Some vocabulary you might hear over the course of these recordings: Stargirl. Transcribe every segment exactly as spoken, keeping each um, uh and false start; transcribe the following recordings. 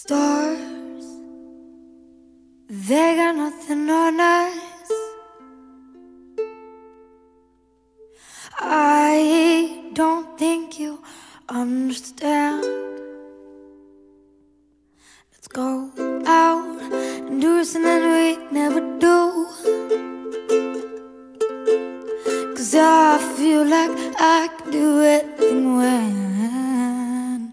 Stars, they got nothing on us. I don't think you understand. Let's go out and do something we never do, 'cause I feel like I can do anything when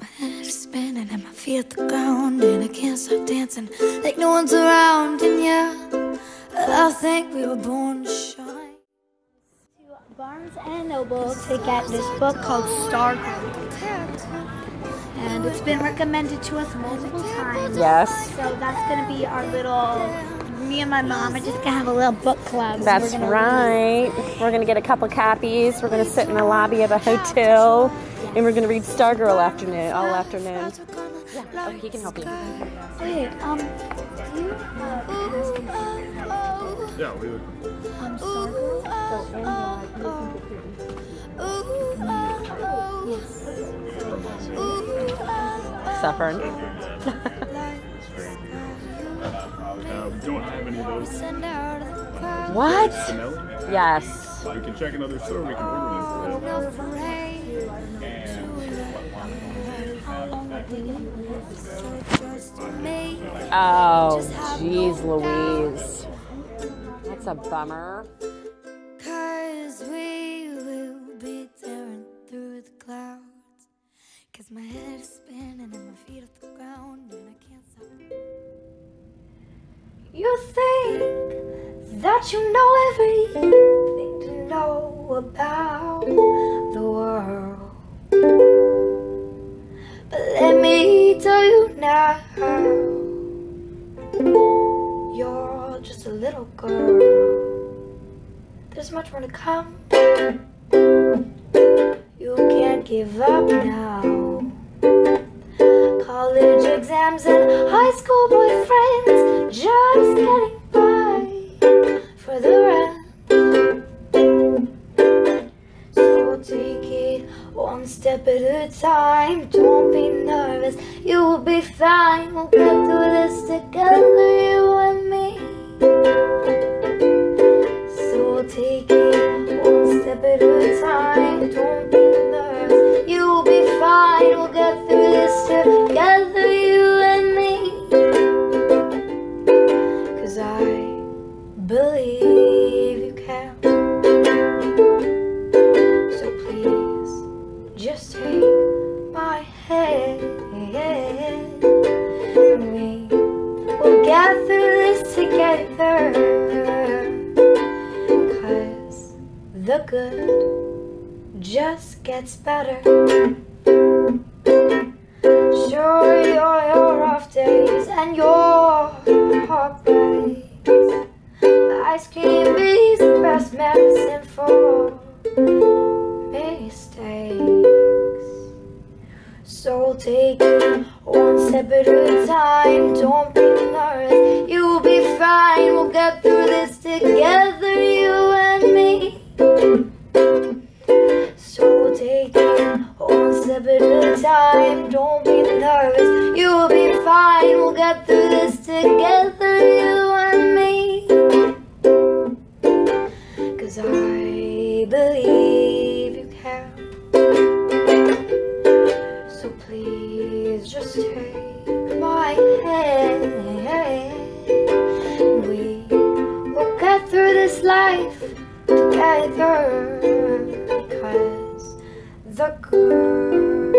my head is spinning and my feet at the ground, and I can't stop dancing like no one's around. And yeah, I think we were born to shine. To Barnes and Noble to get this book called Stargirl. And it's been recommended to us multiple times. Yes. So that's going to be our little, me and my mom are just going to have a little book club. That's so we're right. Read. We're going to get a couple copies. We're going to sit in the lobby of a hotel. Yes. And we're going to read Stargirl afternoon, all afternoon. Yeah. Oh, he can help you. Hey, um, do you have uh, Yeah, we would. Um, Stargirl? So, and, uh, you can get your... Yes. Suffering. um, don't have any of those. What? Yes. You can check another store. We can order them. Oh, jeez, Louise. That's a bummer. 'Cause we will be tearing through the clouds. 'Cause my head is spinning and my feet off the ground, and I can't stop. You think that you know everything to know about the world, but let me tell you now, you're just a little girl. There's much more to come. You can't give up now. College exams and high school boyfriends, just getting by for the rent. So take it one step at a time. Don't be nervous, you will be fine. We'll get through this together, you and me. So take it one step at a time. Don't be nervous, you will be fine. We'll get through this together. Believe you can. So please, just take my hand, and we will get through this together. 'Cause the good just gets better. Sure, you're your off days and your heartbreaks. Ice cream is the best medicine for mistakes. So take it one step at a time. Don't be nervous, you'll be fine. We'll get through this together, you and me. So take it one step at a time. Don't be nervous, you'll be fine. We'll get through this together, you and me. 'Cause I believe you can. So please just take my hand, and we will get through this life together. 'Cause the good.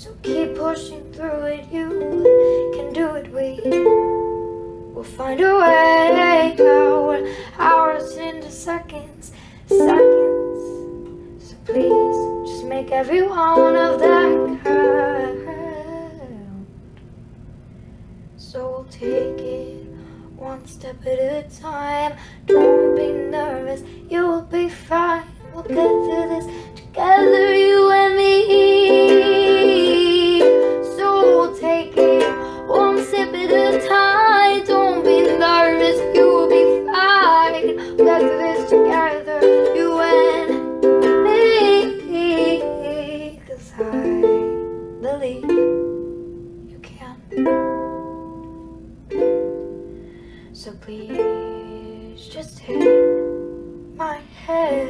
So keep pushing through it, you can do it, we we'll find a way out. Hours into seconds, seconds. So please, just make every one of them count. So we'll take it one step at a time. Don't be nervous, you will be fine. We'll get through this together, you and me. So we'll take it one step at a time. please just hit my head,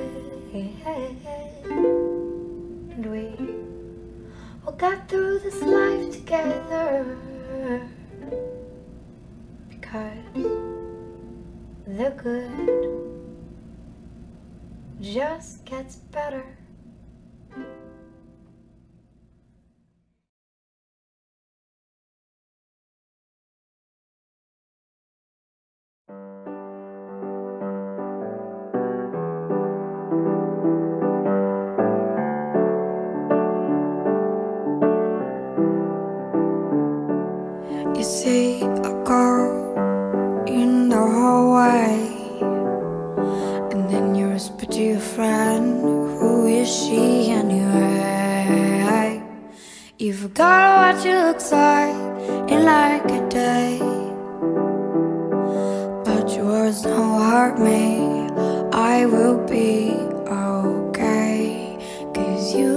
and we will get through this life together, because the good just gets better. You see a girl in the hallway, and then you whisper to your friend, who is she anyway? You forgot what she looks like in like a day, but your words don't hurt me. I will be okay, 'cause you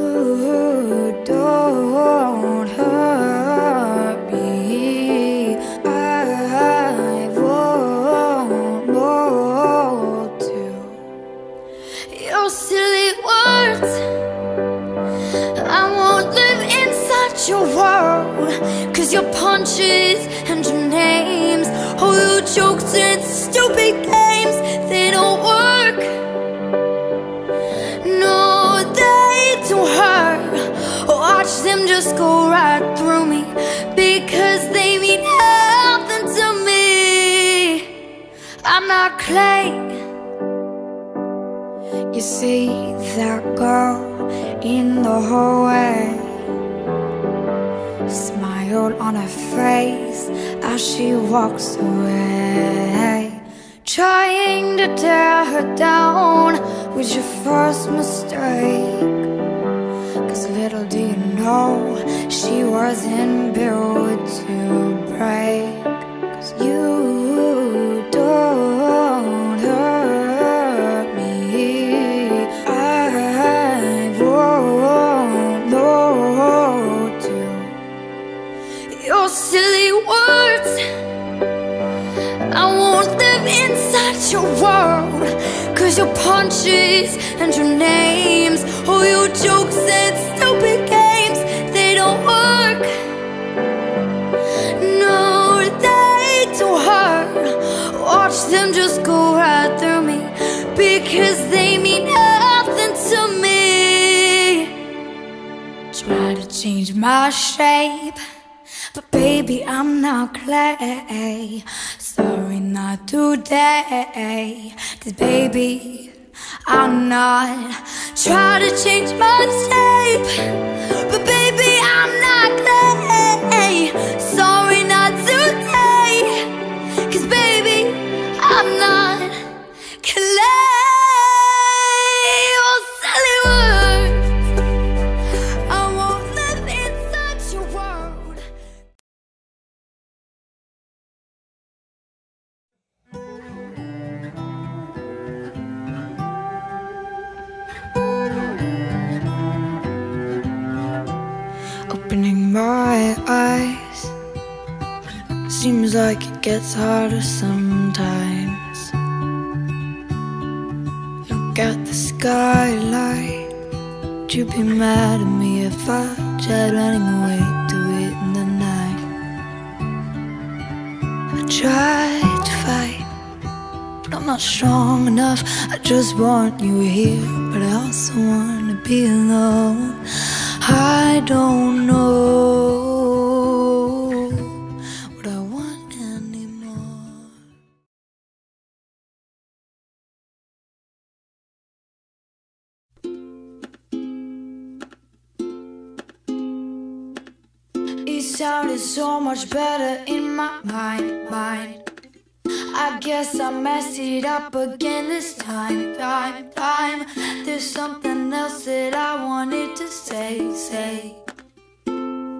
don't hurt. Your world, 'cause your punches and your names, all your jokes and stupid games, they don't work. No, they don't hurt. Watch them just go right through me, because they mean nothing to me. I'm not clay. You see that girl in the hallway, smile on her face as she walks away, trying to tear her down with your first mistake, 'cause little do you know, she wasn't built to break. 'Cause you don't hurt me, I won't know to. Your silly words, I won't live inside your world, 'cause your punches and your names, all your jokes and stupid games, they don't work. No, they don't hurt. Watch them just go right through me, because they mean nothing to me. Try to change my shape, but baby, I'm not clay. Sorry, not today, 'cause baby, I'm not. Try to change my shape, but baby, I'm not clay. Sorry, not today, 'cause baby, I'm not clay. Oh, silly words, I won't live inside your world. Opening my eyes seems like it gets harder sometimes. Look at the skylight. Would you be mad at me if I tried running away to it in the night? I tried to fight, but I'm not strong enough. I just want you here, but I also want to be alone. I don't know what I want anymore. It sounded so much better in my mind, mind. I guess I messed it up again this time, time, time. There's something else that I wanted to say, say,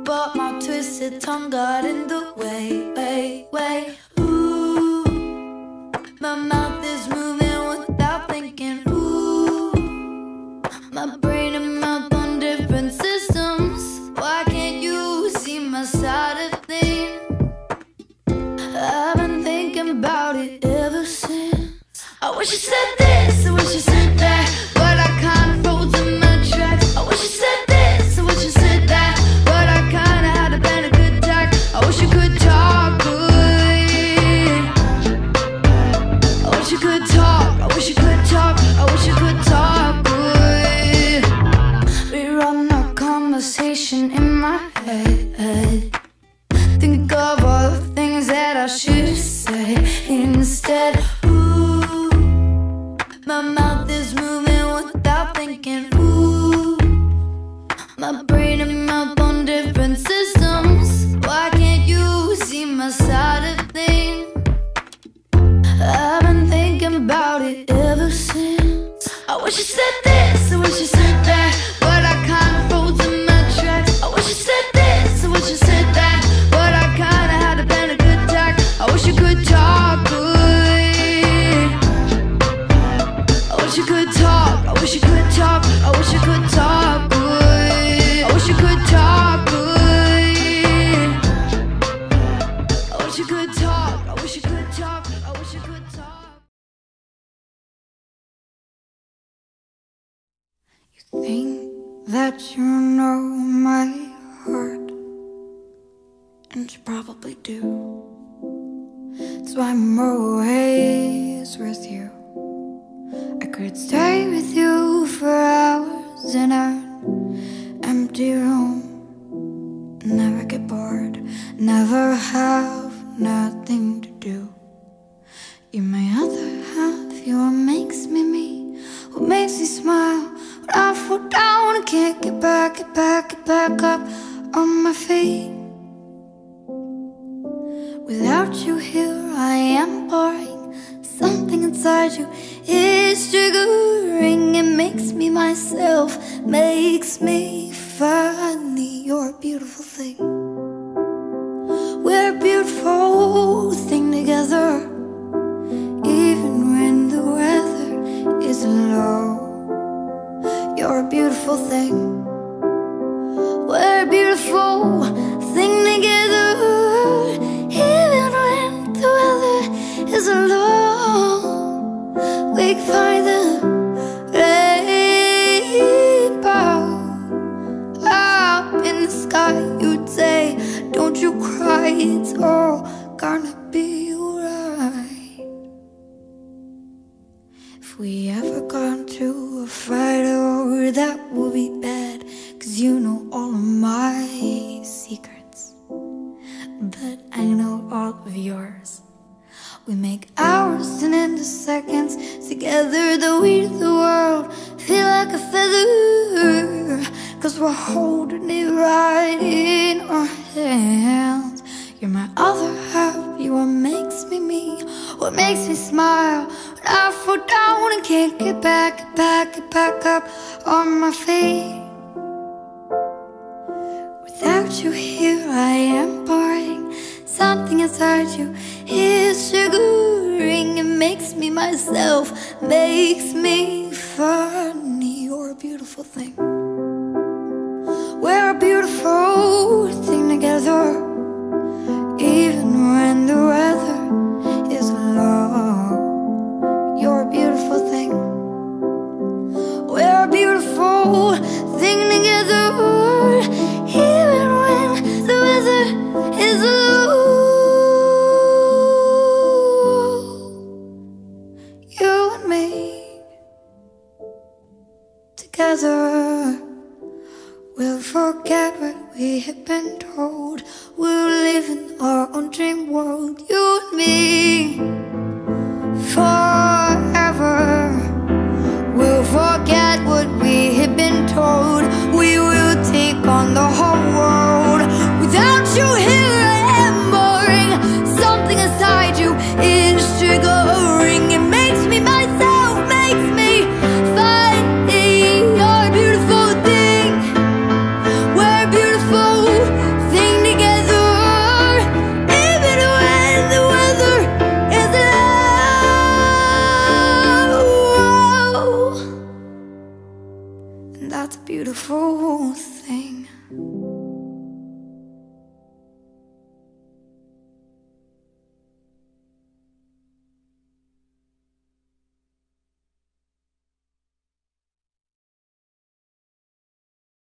but my twisted tongue got in the way, way, way. Ooh, my mouth is moving without thinking. Ooh, my brain and mouth on different systems. Why can't you see my side of things? I've been thinking about it. reflection in my head. Think of all the things that I should say instead. Ooh, my mouth is moving without thinking. Ooh, my brain and mouth on different systems. Why can't you see my side of things? I've been thinking about it ever since. I wish you said this, I wish you said that, but I can't. Think that you know my heart, and you probably do. So I'm always with you. I could stay with you for hours in an empty room. Never get bored, never have nothing to do. You're my other half, you're what makes me me, what makes me smile. I fall down, I can't get back, get back, get back up on my feet. Without you here, I am boring. Something inside you is triggering. It makes me myself, makes me funny. You're a beautiful thing. We're a beautiful thing together, even when the weather is low. You're a beautiful thing. We're a beautiful thing together, even when the weather is low. We can find the rainbow up in the sky. You'd say, don't you cry, it's all gonna be alright. If we ever got into a fight, that will be bad, cause you know all of my secrets, but I know all of yours. We make hours turn into seconds together, the weight of the world feel like a feather, cause we're holding it right in our hands. You're my other half, you're what makes me me, what makes me smile. I fall down and can't get back, get back, get back up on my feet. Without you here, I am boring. Something inside you is triggering. It makes me myself, makes me funny. You're a beautiful thing. We're a beautiful thing together, even when the weather is low. You're a beautiful thing. We're a beautiful thing together, even when the weather is low. You and me together, we'll forget what we have been told. We'll live in our own dream world. You and me for forever. We'll forget what we have been told.